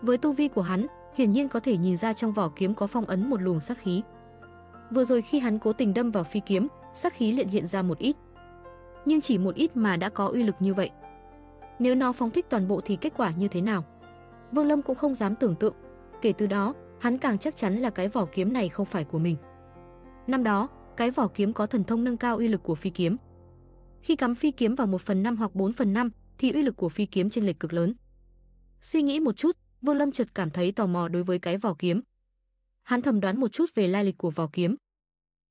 Với tu vi của hắn, hiển nhiên có thể nhìn ra trong vỏ kiếm có phong ấn một luồng sát khí. Vừa rồi khi hắn cố tình đâm vào phi kiếm, sát khí liền hiện ra một ít. Nhưng chỉ một ít mà đã có uy lực như vậy. Nếu nó phóng thích toàn bộ thì kết quả như thế nào? Vương Lâm cũng không dám tưởng tượng. Kể từ đó, hắn càng chắc chắn là cái vỏ kiếm này không phải của mình. Năm đó, cái vỏ kiếm có thần thông nâng cao uy lực của phi kiếm. Khi cắm phi kiếm vào 1/5 hoặc 4/5 thì uy lực của phi kiếm chênh lệch cực lớn. Suy nghĩ một chút, Vương Lâm chợt cảm thấy tò mò đối với cái vỏ kiếm. Hắn thầm đoán một chút về lai lịch của vỏ kiếm.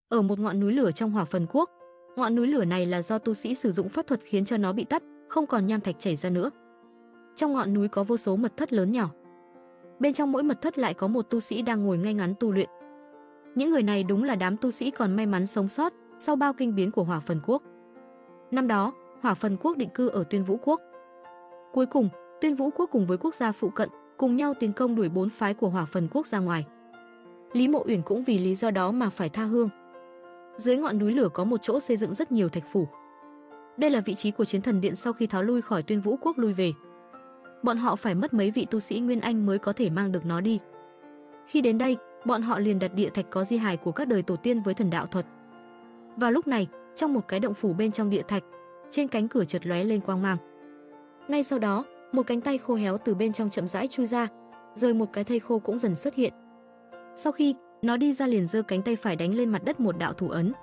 Ở một ngọn núi lửa trong Hỏa Phần Quốc, ngọn núi lửa này là do tu sĩ sử dụng pháp thuật khiến cho nó bị tắt, không còn nham thạch chảy ra nữa. Trong ngọn núi có vô số mật thất lớn nhỏ. Bên trong mỗi mật thất lại có một tu sĩ đang ngồi ngay ngắn tu luyện. Những người này đúng là đám tu sĩ còn may mắn sống sót sau bao kinh biến của Hỏa Phần Quốc. Năm đó, Hỏa Phần Quốc định cư ở Tuyên Vũ Quốc. Cuối cùng, Tuyên Vũ Quốc cùng với quốc gia phụ cận cùng nhau tiến công đuổi 4 phái của Hỏa Phần Quốc ra ngoài. Lý Mộ Uyển cũng vì lý do đó mà phải tha hương. Dưới ngọn núi lửa có một chỗ xây dựng rất nhiều thạch phủ. Đây là vị trí của Chiến Thần Điện sau khi tháo lui khỏi Tuyên Vũ Quốc lui về. Bọn họ phải mất mấy vị tu sĩ Nguyên Anh mới có thể mang được nó đi. Khi đến đây, bọn họ liền đặt địa thạch có di hài của các đời tổ tiên với thần đạo thuật. Vào lúc này, trong một cái động phủ bên trong địa thạch, trên cánh cửa chợt lóe lên quang mang. Ngay sau đó, một cánh tay khô héo từ bên trong chậm rãi chui ra, rồi một cái thây khô cũng dần xuất hiện. Sau khi nó đi ra liền giơ cánh tay phải đánh lên mặt đất một đạo thủ ấn.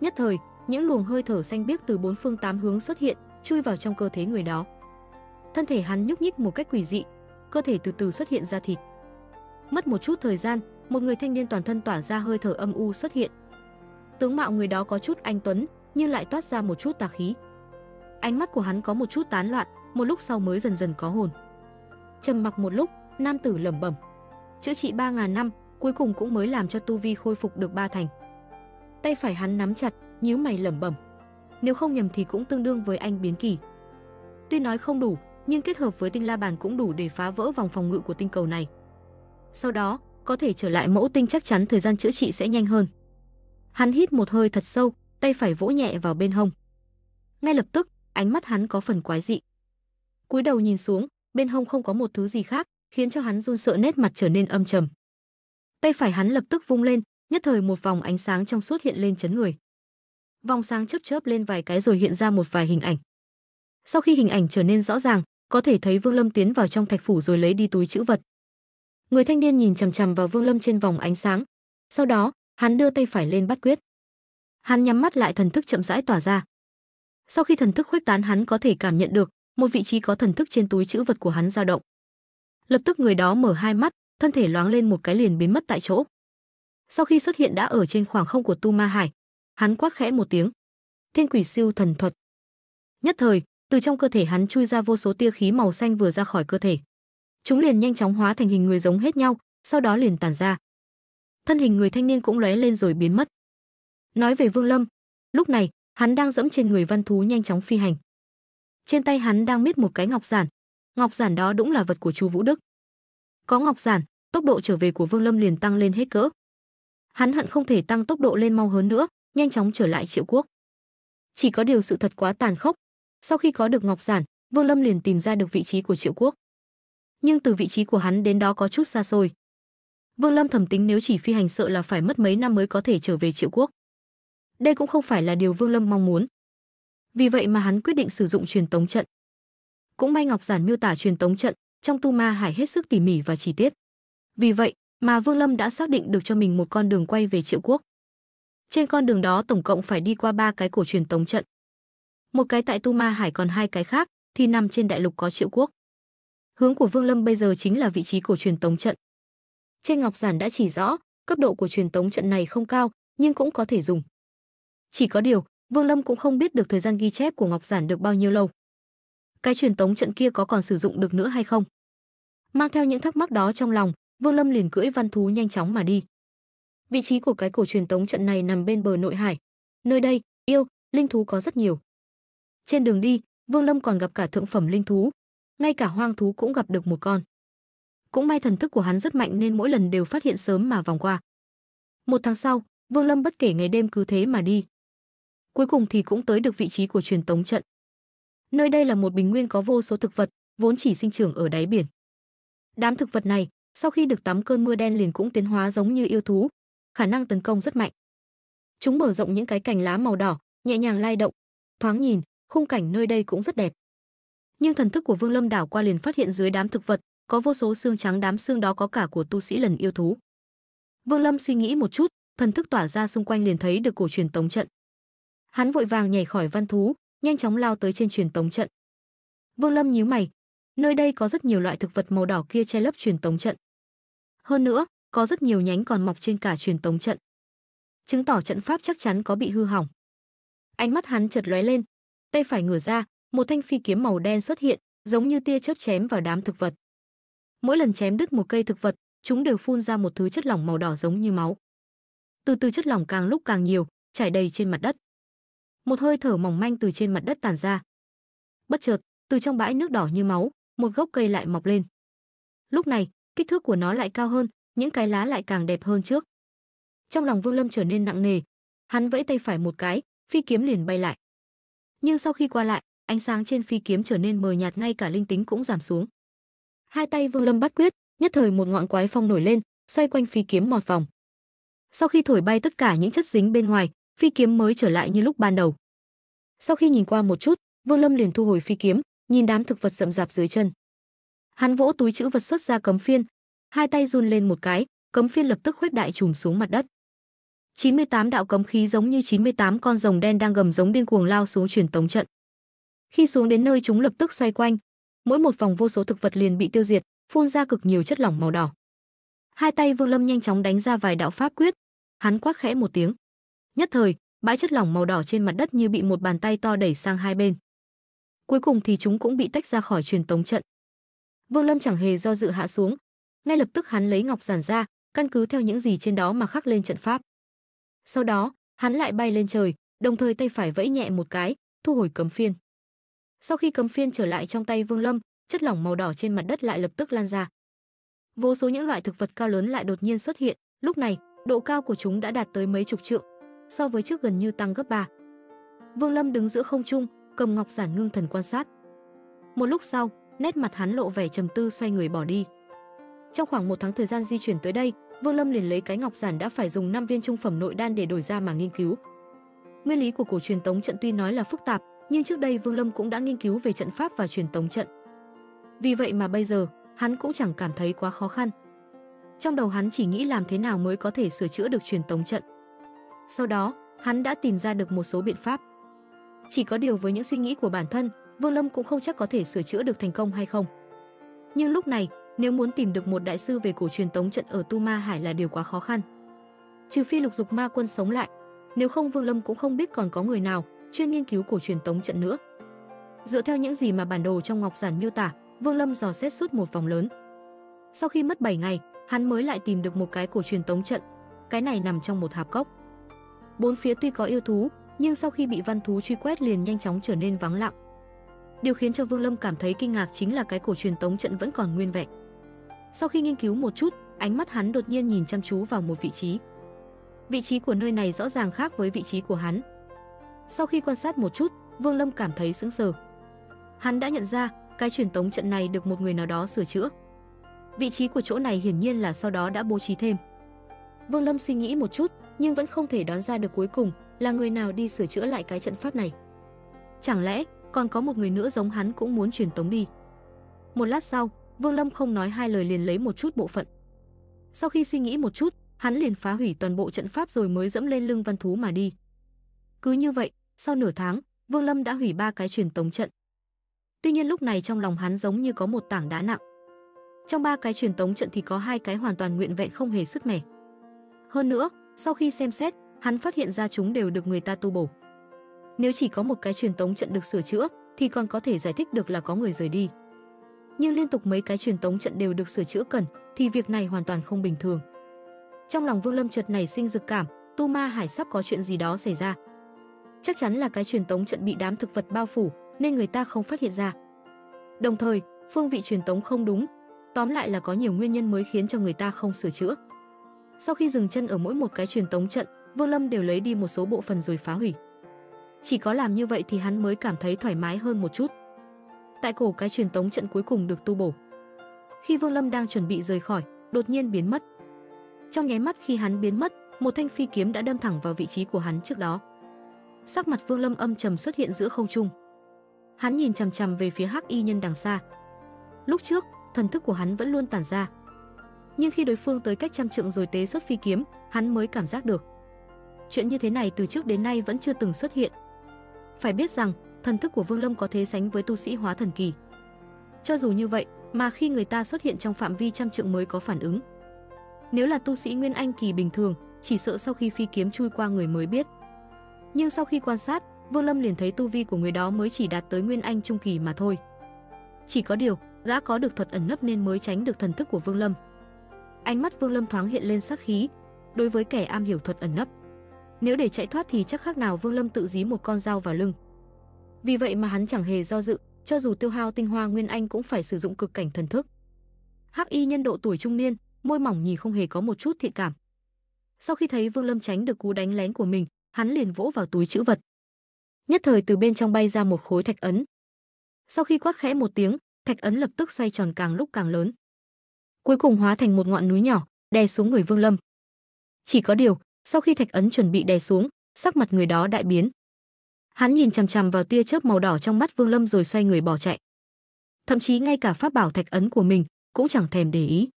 Nhất thời, những luồng hơi thở xanh biếc từ 4 phương 8 hướng xuất hiện, chui vào trong cơ thể người đó. Thân thể hắn nhúc nhích một cách quỷ dị, cơ thể từ từ xuất hiện ra thịt. Mất một chút thời gian, một người thanh niên toàn thân tỏa ra hơi thở âm u xuất hiện. Tướng mạo người đó có chút anh tuấn, nhưng lại toát ra một chút tà khí. Ánh mắt của hắn có một chút tán loạn, một lúc sau mới dần dần có hồn. Trầm mặc một lúc, nam tử lẩm bẩm: "Chữa trị 3000 năm, cuối cùng cũng mới làm cho tu vi khôi phục được 3 thành." Tay phải hắn nắm chặt, nhíu mày lẩm bẩm: "Nếu không nhầm thì cũng tương đương với anh biến kỳ." Tuy nói không đủ, nhưng kết hợp với tinh la bàn cũng đủ để phá vỡ vòng phòng ngự của tinh cầu này. sau đó có thể trở lại mẫu tinh, chắc chắn thời gian chữa trị sẽ nhanh hơn. Hắn hít một hơi thật sâu, tay phải vỗ nhẹ vào bên hông. Ngay lập tức, ánh mắt hắn có phần quái dị. Cúi đầu nhìn xuống, bên hông không có một thứ gì khác, khiến cho hắn run sợ, nét mặt trở nên âm trầm. Tay phải hắn lập tức vung lên, nhất thời một vòng ánh sáng trong suốt hiện lên chấn người. Vòng sáng chớp chớp lên vài cái rồi hiện ra một vài hình ảnh. Sau khi hình ảnh trở nên rõ ràng, có thể thấy Vương Lâm tiến vào trong thạch phủ rồi lấy đi túi trữ vật. Người thanh niên nhìn chằm chằm vào Vương Lâm trên vòng ánh sáng, sau đó, hắn đưa tay phải lên bắt quyết. Hắn nhắm mắt lại, thần thức chậm rãi tỏa ra. Sau khi thần thức khuếch tán, hắn có thể cảm nhận được một vị trí có thần thức trên túi trữ vật của hắn dao động. Lập tức người đó mở hai mắt, thân thể loáng lên một cái liền biến mất tại chỗ. Sau khi xuất hiện đã ở trên khoảng không của Tu Ma Hải, hắn quát khẽ một tiếng: "Thiên Quỷ Siêu Thần Thuật!" Nhất thời, từ trong cơ thể hắn chui ra vô số tia khí màu xanh, vừa ra khỏi cơ thể, chúng liền nhanh chóng hóa thành hình người giống hết nhau, sau đó liền tản ra. Thân hình người thanh niên cũng lóe lên rồi biến mất. Nói về Vương Lâm, lúc này hắn đang dẫm trên người văn thú nhanh chóng phi hành. Trên tay hắn đang miết một cái ngọc giản đó đúng là vật của Chu Vũ Đức. Có ngọc giản, tốc độ trở về của Vương Lâm liền tăng lên hết cỡ. Hắn hận không thể tăng tốc độ lên mau hơn nữa, nhanh chóng trở lại Triệu Quốc. Chỉ có điều sự thật quá tàn khốc, sau khi có được ngọc giản, Vương Lâm liền tìm ra được vị trí của Triệu Quốc. Nhưng từ vị trí của hắn đến đó có chút xa xôi. Vương Lâm thầm tính nếu chỉ phi hành sợ là phải mất mấy năm mới có thể trở về Triệu Quốc. Đây cũng không phải là điều Vương Lâm mong muốn. Vì vậy mà hắn quyết định sử dụng truyền tống trận. Cũng may ngọc giản miêu tả truyền tống trận trong Tu Ma Hải hết sức tỉ mỉ và chi tiết. Vì vậy mà Vương Lâm đã xác định được cho mình một con đường quay về Triệu Quốc. Trên con đường đó tổng cộng phải đi qua 3 cái cổ truyền tống trận. Một cái tại Tu Ma Hải, còn 2 cái khác thì nằm trên đại lục có Triệu Quốc. Hướng của Vương Lâm bây giờ chính là vị trí của truyền tống trận. Trên ngọc giản đã chỉ rõ, cấp độ của truyền tống trận này không cao, nhưng cũng có thể dùng. Chỉ có điều, Vương Lâm cũng không biết được thời gian ghi chép của ngọc giản được bao nhiêu lâu. Cái truyền tống trận kia có còn sử dụng được nữa hay không? Mang theo những thắc mắc đó trong lòng, Vương Lâm liền cưỡi văn thú nhanh chóng mà đi. Vị trí của cái cổ truyền tống trận này nằm bên bờ nội hải. Nơi đây, yêu, linh thú có rất nhiều. Trên đường đi, Vương Lâm còn gặp cả thượng phẩm linh thú. Ngay cả hoang thú cũng gặp được một con. Cũng may thần thức của hắn rất mạnh nên mỗi lần đều phát hiện sớm mà vòng qua. Một tháng sau, Vương Lâm bất kể ngày đêm cứ thế mà đi. Cuối cùng thì cũng tới được vị trí của truyền tống trận. Nơi đây là một bình nguyên có vô số thực vật, vốn chỉ sinh trưởng ở đáy biển. Đám thực vật này, sau khi được tắm cơn mưa đen liền cũng tiến hóa giống như yêu thú, khả năng tấn công rất mạnh. Chúng mở rộng những cái cành lá màu đỏ, nhẹ nhàng lay động, thoáng nhìn, khung cảnh nơi đây cũng rất đẹp. Nhưng thần thức của Vương Lâm đảo qua liền phát hiện dưới đám thực vật có vô số xương trắng, đám xương đó có cả của tu sĩ lần yêu thú. Vương Lâm suy nghĩ một chút, thần thức tỏa ra xung quanh liền thấy được cổ truyền tống trận. Hắn vội vàng nhảy khỏi văn thú, nhanh chóng lao tới trên truyền tống trận. Vương Lâm nhíu mày, nơi đây có rất nhiều loại thực vật màu đỏ kia che lấp truyền tống trận. Hơn nữa, có rất nhiều nhánh còn mọc trên cả truyền tống trận, chứng tỏ trận pháp chắc chắn có bị hư hỏng. Ánh mắt hắn chợt lóe lên, tay phải ngửa ra, một thanh phi kiếm màu đen xuất hiện, giống như tia chớp chém vào đám thực vật. Mỗi lần chém đứt một cây thực vật, chúng đều phun ra một thứ chất lỏng màu đỏ giống như máu. Từ từ chất lỏng càng lúc càng nhiều, trải đầy trên mặt đất. Một hơi thở mỏng manh từ trên mặt đất tản ra. Bất chợt, từ trong bãi nước đỏ như máu, một gốc cây lại mọc lên. Lúc này, kích thước của nó lại cao hơn, những cái lá lại càng đẹp hơn trước. Trong lòng Vương Lâm trở nên nặng nề, hắn vẫy tay phải một cái, phi kiếm liền bay lại. Nhưng sau khi qua lại, ánh sáng trên phi kiếm trở nên mờ nhạt, ngay cả linh tính cũng giảm xuống. Hai tay Vương Lâm bắt quyết, nhất thời một ngọn quái phong nổi lên, xoay quanh phi kiếm một vòng. Sau khi thổi bay tất cả những chất dính bên ngoài, phi kiếm mới trở lại như lúc ban đầu. Sau khi nhìn qua một chút, Vương Lâm liền thu hồi phi kiếm, nhìn đám thực vật rậm rạp dưới chân. Hắn vỗ túi trữ vật xuất ra cấm phiên, hai tay run lên một cái, cấm phiên lập tức khuếch đại trùm xuống mặt đất. 98 đạo cấm khí giống như 98 con rồng đen đang gầm giống điên cuồng lao xuống truyền tống trận. Khi xuống đến nơi, chúng lập tức xoay quanh, mỗi một vòng vô số thực vật liền bị tiêu diệt, phun ra cực nhiều chất lỏng màu đỏ. Hai tay Vương Lâm nhanh chóng đánh ra vài đạo pháp quyết, hắn quát khẽ một tiếng. Nhất thời, bãi chất lỏng màu đỏ trên mặt đất như bị một bàn tay to đẩy sang hai bên. Cuối cùng thì chúng cũng bị tách ra khỏi truyền tống trận. Vương Lâm chẳng hề do dự hạ xuống, ngay lập tức hắn lấy ngọc giản ra, căn cứ theo những gì trên đó mà khắc lên trận pháp. Sau đó, hắn lại bay lên trời, đồng thời tay phải vẫy nhẹ một cái, thu hồi cấm phiên. Sau khi cấm phiên trở lại trong tay Vương Lâm, chất lỏng màu đỏ trên mặt đất lại lập tức lan ra. vô số những loại thực vật cao lớn lại đột nhiên xuất hiện. Lúc này, độ cao của chúng đã đạt tới mấy chục trượng, so với trước gần như tăng gấp 3. Vương Lâm đứng giữa không trung, cầm ngọc giản ngưng thần quan sát. Một lúc sau, nét mặt hắn lộ vẻ trầm tư, xoay người bỏ đi. Trong khoảng 1 tháng thời gian di chuyển tới đây, Vương Lâm liền lấy cái ngọc giản đã phải dùng 5 viên trung phẩm nội đan để đổi ra mà nghiên cứu. Nguyên lý của cổ truyền tống trận tuy nói là phức tạp, nhưng trước đây Vương Lâm cũng đã nghiên cứu về trận pháp và truyền tống trận. Vì vậy mà bây giờ, hắn cũng chẳng cảm thấy quá khó khăn. Trong đầu hắn chỉ nghĩ làm thế nào mới có thể sửa chữa được truyền tống trận. Sau đó, hắn đã tìm ra được một số biện pháp. Chỉ có điều với những suy nghĩ của bản thân, Vương Lâm cũng không chắc có thể sửa chữa được thành công hay không. Nhưng lúc này, nếu muốn tìm được một đại sư về cổ truyền tống trận ở Tu Ma Hải là điều quá khó khăn. Trừ phi Lục Dục Ma Quân sống lại, nếu không Vương Lâm cũng không biết còn có người nào chuyên nghiên cứu cổ truyền tống trận nữa. Dựa theo những gì mà bản đồ trong ngọc giản miêu tả, Vương Lâm dò xét suốt một vòng lớn. Sau khi mất 7 ngày, hắn mới lại tìm được một cái cổ truyền tống trận. Cái này nằm trong một hạp cốc. Bốn phía tuy có yêu thú, nhưng sau khi bị văn thú truy quét liền nhanh chóng trở nên vắng lặng. Điều khiến cho Vương Lâm cảm thấy kinh ngạc chính là cái cổ truyền tống trận vẫn còn nguyên vẹn. Sau khi nghiên cứu một chút, ánh mắt hắn đột nhiên nhìn chăm chú vào một vị trí. Vị trí của nơi này rõ ràng khác với vị trí của hắn. Sau khi quan sát một chút, Vương Lâm cảm thấy sững sờ. Hắn đã nhận ra, cái truyền tống trận này được một người nào đó sửa chữa. Vị trí của chỗ này hiển nhiên là sau đó đã bố trí thêm. Vương Lâm suy nghĩ một chút, nhưng vẫn không thể đoán ra được cuối cùng là người nào đi sửa chữa lại cái trận pháp này. Chẳng lẽ còn có một người nữa giống hắn cũng muốn truyền tống đi? Một lát sau, Vương Lâm không nói hai lời liền lấy một chút bộ phận. Sau khi suy nghĩ một chút, hắn liền phá hủy toàn bộ trận pháp rồi mới dẫm lên lưng văn thú mà đi. Cứ như vậy, sau nửa tháng, Vương Lâm đã hủy 3 cái truyền tống trận. Tuy nhiên lúc này trong lòng hắn giống như có một tảng đá nặng. Trong 3 cái truyền tống trận thì có 2 cái hoàn toàn nguyện vẹn không hề sứt mẻ. Hơn nữa, sau khi xem xét, hắn phát hiện ra chúng đều được người ta tu bổ. Nếu chỉ có một cái truyền tống trận được sửa chữa thì còn có thể giải thích được là có người rời đi. Nhưng liên tục mấy cái truyền tống trận đều được sửa chữa cẩn thì việc này hoàn toàn không bình thường. Trong lòng Vương Lâm chợt nảy sinh dự cảm, Tu Ma Hải sắp có chuyện gì đó xảy ra. Chắc chắn là cái truyền tống trận bị đám thực vật bao phủ nên người ta không phát hiện ra. Đồng thời, phương vị truyền tống không đúng, tóm lại là có nhiều nguyên nhân mới khiến cho người ta không sửa chữa. Sau khi dừng chân ở mỗi một cái truyền tống trận, Vương Lâm đều lấy đi một số bộ phận rồi phá hủy. Chỉ có làm như vậy thì hắn mới cảm thấy thoải mái hơn một chút. Tại cổ cái truyền tống trận cuối cùng được tu bổ. Khi Vương Lâm đang chuẩn bị rời khỏi, đột nhiên biến mất. Trong nháy mắt khi hắn biến mất, một thanh phi kiếm đã đâm thẳng vào vị trí của hắn trước đó. Sắc mặt Vương Lâm âm trầm xuất hiện giữa không trung. Hắn nhìn chằm chằm về phía hắc y nhân đằng xa. Lúc trước, thần thức của hắn vẫn luôn tản ra. Nhưng khi đối phương tới cách trăm trượng rồi tế xuất phi kiếm, hắn mới cảm giác được. Chuyện như thế này từ trước đến nay vẫn chưa từng xuất hiện. Phải biết rằng, thần thức của Vương Lâm có thể sánh với tu sĩ hóa thần kỳ. Cho dù như vậy, mà khi người ta xuất hiện trong phạm vi trăm trượng mới có phản ứng. Nếu là tu sĩ Nguyên Anh kỳ bình thường, chỉ sợ sau khi phi kiếm chui qua người mới biết. Nhưng sau khi quan sát, Vương Lâm liền thấy tu vi của người đó mới chỉ đạt tới Nguyên Anh trung kỳ mà thôi. Chỉ có điều, gã có được thuật ẩn nấp nên mới tránh được thần thức của Vương Lâm. Ánh mắt Vương Lâm thoáng hiện lên sát khí, đối với kẻ am hiểu thuật ẩn nấp. Nếu để chạy thoát thì chắc khác nào Vương Lâm tự dí một con dao vào lưng. Vì vậy mà hắn chẳng hề do dự, cho dù tiêu hao tinh hoa Nguyên Anh cũng phải sử dụng cực cảnh thần thức. Hắc y nhân độ tuổi trung niên, môi mỏng nhìn không hề có một chút thiện cảm. Sau khi thấy Vương Lâm tránh được cú đánh lén của mình, hắn liền vỗ vào túi trữ vật. Nhất thời từ bên trong bay ra một khối thạch ấn. Sau khi quát khẽ một tiếng, thạch ấn lập tức xoay tròn càng lúc càng lớn. Cuối cùng hóa thành một ngọn núi nhỏ, đè xuống người Vương Lâm. Chỉ có điều, sau khi thạch ấn chuẩn bị đè xuống, sắc mặt người đó đại biến. Hắn nhìn chằm chằm vào tia chớp màu đỏ trong mắt Vương Lâm rồi xoay người bỏ chạy. Thậm chí ngay cả pháp bảo thạch ấn của mình cũng chẳng thèm để ý.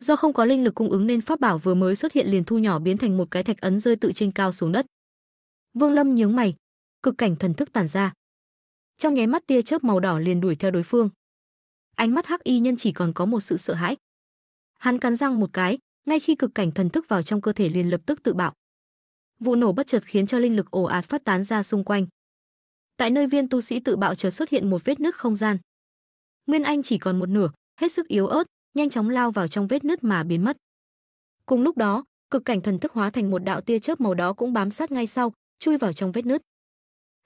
Do không có linh lực cung ứng nên pháp bảo vừa mới xuất hiện liền thu nhỏ biến thành một cái thạch ấn rơi tự trên cao xuống đất. Vương Lâm nhướng mày, cực cảnh thần thức tản ra. Trong nháy mắt tia chớp màu đỏ liền đuổi theo đối phương. Ánh mắt hắc y nhân chỉ còn có một sự sợ hãi. Hắn cắn răng một cái, ngay khi cực cảnh thần thức vào trong cơ thể liền lập tức tự bạo. Vụ nổ bất chợt khiến cho linh lực ồ ạt phát tán ra xung quanh. Tại nơi viên tu sĩ tự bạo chợt xuất hiện một vết nứt không gian. Nguyên Anh chỉ còn một nửa, hết sức yếu ớt, nhanh chóng lao vào trong vết nứt mà biến mất. Cùng lúc đó, cực cảnh thần thức hóa thành một đạo tia chớp màu đỏ cũng bám sát ngay sau, chui vào trong vết nứt.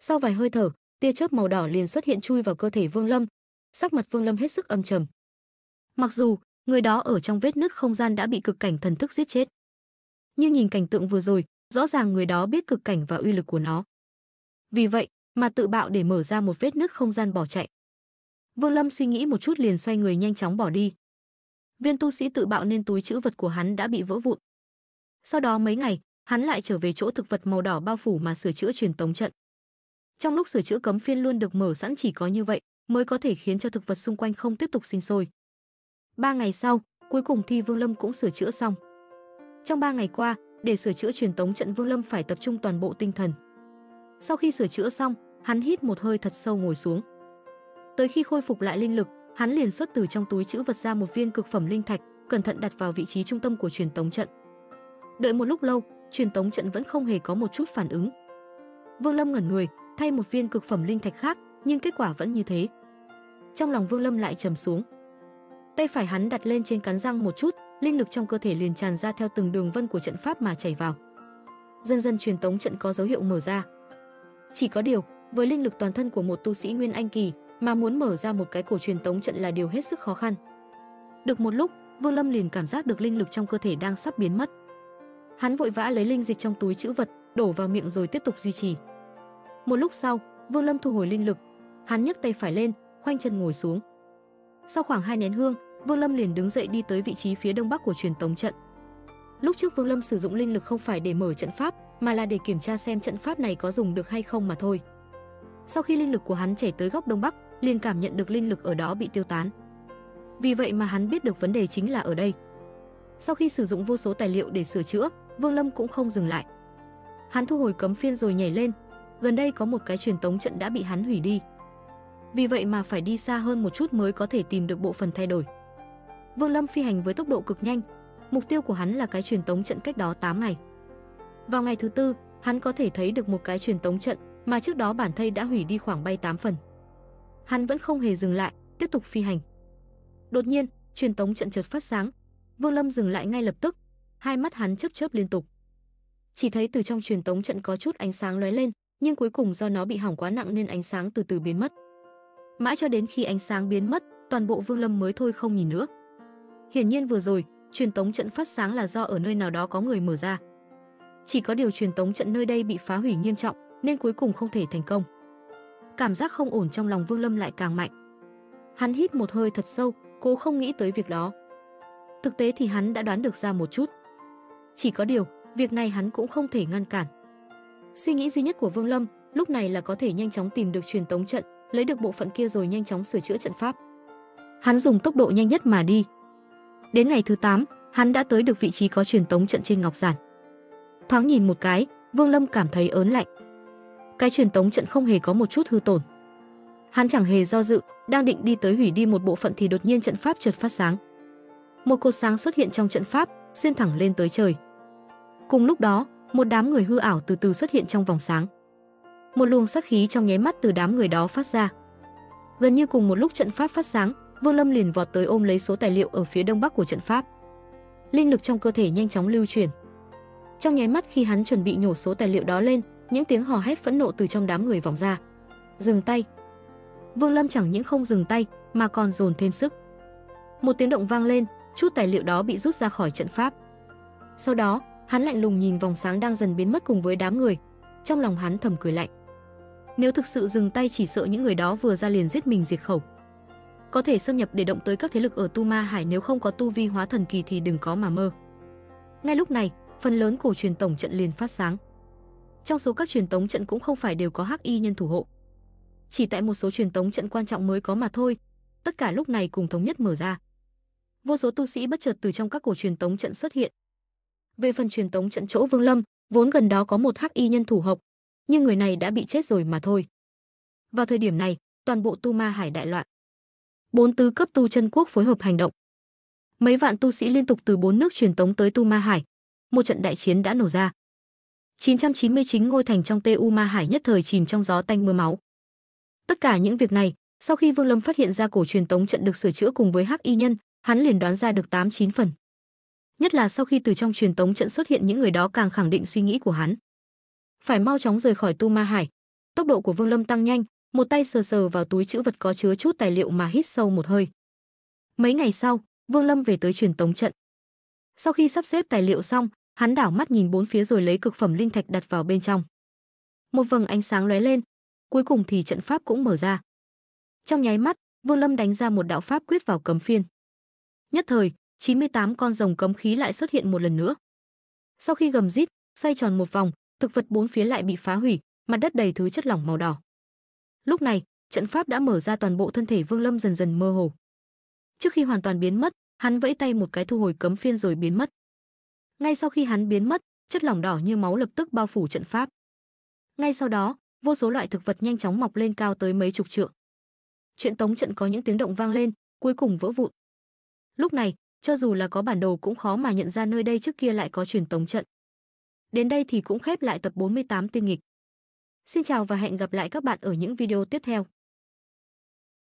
Sau vài hơi thở, tia chớp màu đỏ liền xuất hiện chui vào cơ thể Vương Lâm. Sắc mặt Vương Lâm hết sức âm trầm. Mặc dù người đó ở trong vết nứt không gian đã bị cực cảnh thần thức giết chết. Nhưng nhìn cảnh tượng vừa rồi, rõ ràng người đó biết cực cảnh và uy lực của nó. Vì vậy mà tự bạo để mở ra một vết nứt không gian bỏ chạy. Vương Lâm suy nghĩ một chút liền xoay người nhanh chóng bỏ đi. Viên tu sĩ tự bạo nên túi trữ vật của hắn đã bị vỡ vụn. Sau đó mấy ngày, hắn lại trở về chỗ thực vật màu đỏ bao phủ mà sửa chữa truyền tống trận. Trong lúc sửa chữa cấm phiên luôn được mở sẵn, chỉ có như vậy mới có thể khiến cho thực vật xung quanh không tiếp tục sinh sôi. 3 ngày sau, cuối cùng thì Vương Lâm cũng sửa chữa xong. Trong 3 ngày qua, để sửa chữa truyền tống trận, Vương Lâm phải tập trung toàn bộ tinh thần. Sau khi sửa chữa xong, hắn hít một hơi thật sâu ngồi xuống. Tới khi khôi phục lại linh lực, hắn liền xuất từ trong túi trữ vật ra một viên cực phẩm linh thạch, cẩn thận đặt vào vị trí trung tâm của truyền tống trận. Đợi một lúc lâu, truyền tống trận vẫn không hề có một chút phản ứng. Vương Lâm ngẩn người, thay một viên cực phẩm linh thạch khác, nhưng kết quả vẫn như thế. Trong lòng Vương Lâm lại trầm xuống. Tay phải hắn đặt lên trên cắn răng một chút, linh lực trong cơ thể liền tràn ra theo từng đường vân của trận pháp mà chảy vào. Dần dần truyền tống trận có dấu hiệu mở ra. Chỉ có điều, với linh lực toàn thân của một tu sĩ Nguyên Anh kỳ mà muốn mở ra một cái cổ truyền tống trận là điều hết sức khó khăn. Được một lúc, Vương Lâm liền cảm giác được linh lực trong cơ thể đang sắp biến mất. Hắn vội vã lấy linh dịch trong túi trữ vật, đổ vào miệng rồi tiếp tục duy trì. Một lúc sau, Vương Lâm thu hồi linh lực, hắn nhấc tay phải lên, khoanh chân ngồi xuống. Sau khoảng 2 nén hương, Vương Lâm liền đứng dậy đi tới vị trí phía đông bắc của truyền tống trận. Lúc trước Vương Lâm sử dụng linh lực không phải để mở trận pháp, mà là để kiểm tra xem trận pháp này có dùng được hay không mà thôi. Sau khi linh lực của hắn chảy tới góc đông bắc, liền cảm nhận được linh lực ở đó bị tiêu tán. Vì vậy mà hắn biết được vấn đề chính là ở đây. Sau khi sử dụng vô số tài liệu để sửa chữa, Vương Lâm cũng không dừng lại. Hắn thu hồi cấm phiên rồi nhảy lên. Gần đây có một cái truyền tống trận đã bị hắn hủy đi. Vì vậy mà phải đi xa hơn một chút mới có thể tìm được bộ phần thay đổi. Vương Lâm phi hành với tốc độ cực nhanh. Mục tiêu của hắn là cái truyền tống trận cách đó 8 ngày. Vào ngày thứ 4, hắn có thể thấy được một cái truyền tống trận mà trước đó bản thân đã hủy đi khoảng bay 8 phần. Hắn vẫn không hề dừng lại, tiếp tục phi hành. Đột nhiên, truyền tống trận chợt phát sáng. Vương Lâm dừng lại ngay lập tức, hai mắt hắn chớp chớp liên tục. Chỉ thấy từ trong truyền tống trận có chút ánh sáng lóe lên, nhưng cuối cùng do nó bị hỏng quá nặng nên ánh sáng từ từ biến mất. Mãi cho đến khi ánh sáng biến mất, toàn bộ Vương Lâm mới thôi không nhìn nữa. Hiển nhiên vừa rồi, truyền tống trận phát sáng là do ở nơi nào đó có người mở ra. Chỉ có điều truyền tống trận nơi đây bị phá hủy nghiêm trọng nên cuối cùng không thể thành công. Cảm giác không ổn trong lòng Vương Lâm lại càng mạnh. Hắn hít một hơi thật sâu, cố không nghĩ tới việc đó. Thực tế thì hắn đã đoán được ra một chút. Chỉ có điều, việc này hắn cũng không thể ngăn cản. Suy nghĩ duy nhất của Vương Lâm lúc này là có thể nhanh chóng tìm được truyền tống trận, lấy được bộ phận kia rồi nhanh chóng sửa chữa trận pháp. Hắn dùng tốc độ nhanh nhất mà đi. Đến ngày thứ 8, hắn đã tới được vị trí có truyền tống trận trên ngọc giản. Thoáng nhìn một cái, Vương Lâm cảm thấy ớn lạnh. Cái truyền tống trận không hề có một chút hư tổn. Hắn chẳng hề do dự, đang định đi tới hủy đi một bộ phận thì đột nhiên trận pháp chợt phát sáng. Một cột sáng xuất hiện trong trận pháp, xuyên thẳng lên tới trời. Cùng lúc đó, một đám người hư ảo từ từ xuất hiện trong vòng sáng. Một luồng sát khí trong nháy mắt từ đám người đó phát ra. Gần như cùng một lúc trận pháp phát sáng, Vương Lâm liền vọt tới ôm lấy số tài liệu ở phía đông bắc của trận pháp. Linh lực trong cơ thể nhanh chóng lưu chuyển. Trong nháy mắt khi hắn chuẩn bị nhổ số tài liệu đó lên, những tiếng hò hét phẫn nộ từ trong đám người vọng ra. Dừng tay! Vương Lâm chẳng những không dừng tay mà còn dồn thêm sức. Một tiếng động vang lên, chút tài liệu đó bị rút ra khỏi trận pháp. Sau đó, hắn lạnh lùng nhìn vòng sáng đang dần biến mất cùng với đám người. Trong lòng hắn thầm cười lạnh. Nếu thực sự dừng tay chỉ sợ những người đó vừa ra liền giết mình diệt khẩu. Có thể xâm nhập để động tới các thế lực ở Tu Ma Hải, nếu không có tu vi hóa thần kỳ thì đừng có mà mơ. Ngay lúc này, phần lớn cổ truyền tổng trận liền phát sáng. Trong số các truyền tống trận cũng không phải đều có hắc y nhân thủ hộ. Chỉ tại một số truyền tống trận quan trọng mới có mà thôi. Tất cả lúc này cùng thống nhất mở ra. Vô số tu sĩ bất chợt từ trong các cổ truyền tống trận xuất hiện. Về phần truyền tống trận chỗ Vương Lâm, vốn gần đó có một hắc y nhân thủ hộ, nhưng người này đã bị chết rồi mà thôi. Vào thời điểm này, toàn bộ Tu Ma Hải đại loạn. 4 tứ cấp tu chân quốc phối hợp hành động. Mấy vạn tu sĩ liên tục từ 4 nước truyền tống tới Tu Ma Hải. Một trận đại chiến đã nổ ra. 999 ngôi thành trong Tu Ma Hải nhất thời chìm trong gió tanh mưa máu. Tất cả những việc này, sau khi Vương Lâm phát hiện ra cổ truyền tống trận được sửa chữa cùng với hắc y nhân, hắn liền đoán ra được 8-9 phần. Nhất là sau khi từ trong truyền tống trận xuất hiện những người đó càng khẳng định suy nghĩ của hắn. Phải mau chóng rời khỏi Tu Ma Hải. Tốc độ của Vương Lâm tăng nhanh, một tay sờ sờ vào túi trữ vật có chứa chút tài liệu mà hít sâu một hơi. Mấy ngày sau, Vương Lâm về tới truyền tống trận. Sau khi sắp xếp tài liệu xong, hắn đảo mắt nhìn bốn phía rồi lấy cực phẩm linh thạch đặt vào bên trong. Một vầng ánh sáng lóe lên, cuối cùng thì trận pháp cũng mở ra. Trong nháy mắt, Vương Lâm đánh ra một đạo pháp quyết vào cấm phiên. Nhất thời, 98 con rồng cấm khí lại xuất hiện một lần nữa. Sau khi gầm rít, xoay tròn một vòng, thực vật bốn phía lại bị phá hủy, mặt đất đầy thứ chất lỏng màu đỏ. Lúc này, trận pháp đã mở ra, toàn bộ thân thể Vương Lâm dần dần mơ hồ. Trước khi hoàn toàn biến mất, hắn vẫy tay một cái thu hồi cấm phiên rồi biến mất. Ngay sau khi hắn biến mất, chất lỏng đỏ như máu lập tức bao phủ trận pháp. Ngay sau đó, vô số loại thực vật nhanh chóng mọc lên cao tới mấy chục trượng. Chuyện tống trận có những tiếng động vang lên, cuối cùng vỡ vụn. Lúc này, cho dù là có bản đồ cũng khó mà nhận ra nơi đây trước kia lại có truyền tống trận. Đến đây thì cũng khép lại tập 48 Tiên Nghịch. Xin chào và hẹn gặp lại các bạn ở những video tiếp theo.